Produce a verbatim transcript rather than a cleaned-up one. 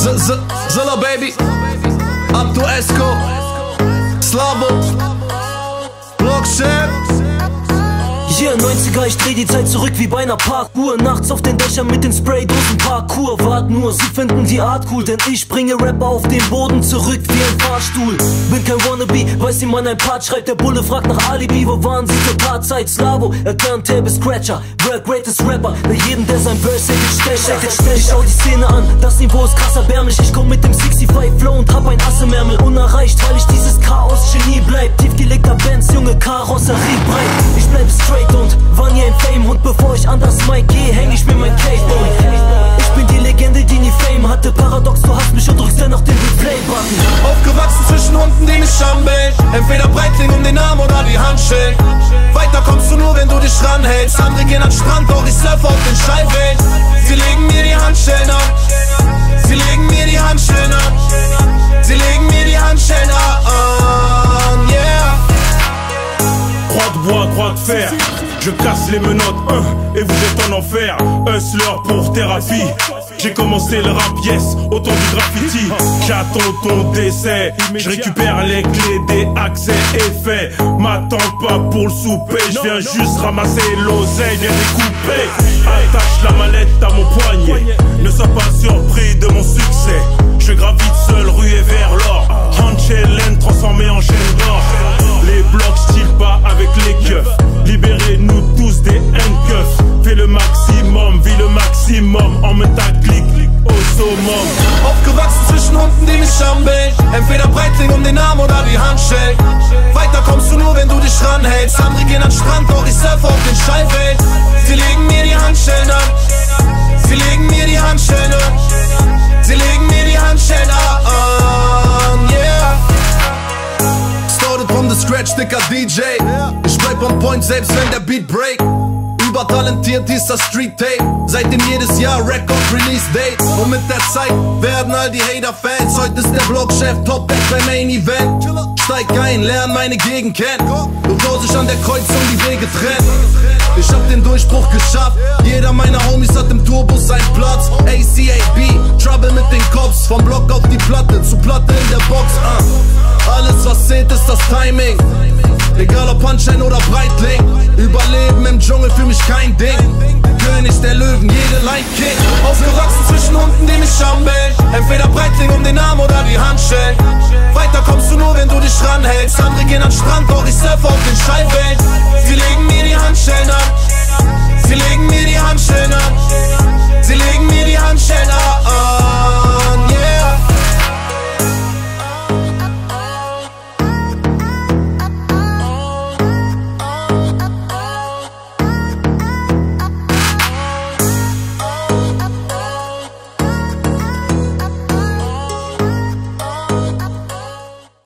Zilla baby, up to Esco, Slavo, Blockchef. Hier neunziger, ich dreh die Zeit zurück wie bei einer Parkuhr. Nachts auf den Dächern mit den Spraydosen Parkour. Wart nur, sie finden die Art cool, denn ich bringe Rapper auf den Boden zurück wie ein Fahrstuhl. Bin kein Wannabe, weiß jemand ein Part schreibt. Der Bulle fragt nach Alibi, wo waren sie für Partzeit? Slavo, Erklan, Tabis, Scratcher, World Greatest Rapper. Bei jedem, der sein Verse hält, ist Stescher. Ich schau die Szene an, das Niveau ist krass erbärmlich. Ich komm mit dem sechsundsiebzig Flow und hab ein Assemärmel. Unerreicht, weil ich dieses Chaos-Genie bleib. Tiefgelegter Bands, junge Karosserie breit. Ich bleib straight und war nie ein Fame, und bevor ich an das Mic geh, häng ich mir mein K-Boing. Ich bin die Legende, die nie Fame hatte. Paradox, du hast mich und drückst dennoch den Replay-Button. Aufgewachsen zwischen Hunden, die mich schammeln. Entweder Breitling um den Arm oder die Handschellen. Weiter kommst du nur, wenn du dich ranhältst. Andere gehen an den Strand, doch ich surfe auf den Schallwellen. Sie legen mir die Handschellen ab. Sie legen mir die Handschellen ab. Sie legen mir die Handschellen an, yeah. Croix de bois, croix de fer, je casse les menottes, euh, et vous êtes en enfer. Hustler pour thérapie, j'ai commencé le rap, yes, autant du graffiti. J'attends ton décès, je récupère les clés des accès et faits. M'attends pas pour le souper, je viens juste ramasser l'oseille, viens découper. Attache la mallette à mon poignet, ne sois pas surpris de mon succès. Je gravite seul, ruée vers l'or, Handchellen transformé en chaîne d'or. Les blocs style bas avec les keufs, libérez-nous tous des handcuffs. Fais le maximum, vis le maximum, emmène ta clique au summum. Aufgewachsen zwischen Hunden, die mich schammeln. Entweder Breitling um den Arm oder die Handschellen. Weiter kommst du nur, wenn du dich ranhältst. Andere gehen an den Strand, doch ich surfe auf den Schallwellen. Sie legen mir die Handschellen ab. Sie legen mir die Handschellen ab. Sie legen mir die Handschellen an, yeah. Started from the scratch, dicker D J. Ich bleib on point, selbst wenn der Beat break. Übertalentiert ist das Street Tape. Seitdem jedes Jahr Record Release Dates. Und mit der Zeit werden all die Hater Fans. Heute ist der Blockchef Top-Back beim Main Event. Steig ein, lern meine Gegend kennen. Und wo sich an der Kreuzung die Wege trennen. Ich hab den Durchbruch geschafft. Jeder meiner Homies hat im Turbus seinen Platz. A C A B, Trouble mit den Cops. Vom Block auf die Platte, zu Platte in der Box. uh. Alles was zählt ist das Timing. Egal ob Punchline oder Breitling. Überleben im Dschungel für mich kein Ding. König der Löwen, jede Line King. Aufgewachsen zwischen Hunden, die mich schammeln. Entweder Breitling um den Arm oder die Handschellen. Weiter kommst du nur, wenn du dich ranhältst. Andere gehen an den Strand, doch ich surfe auf den Schallwellen. Sie legen mir die Handschellen ab. Sie legen mir die Handschellen ab. Sie legen mir die Handschellen ab.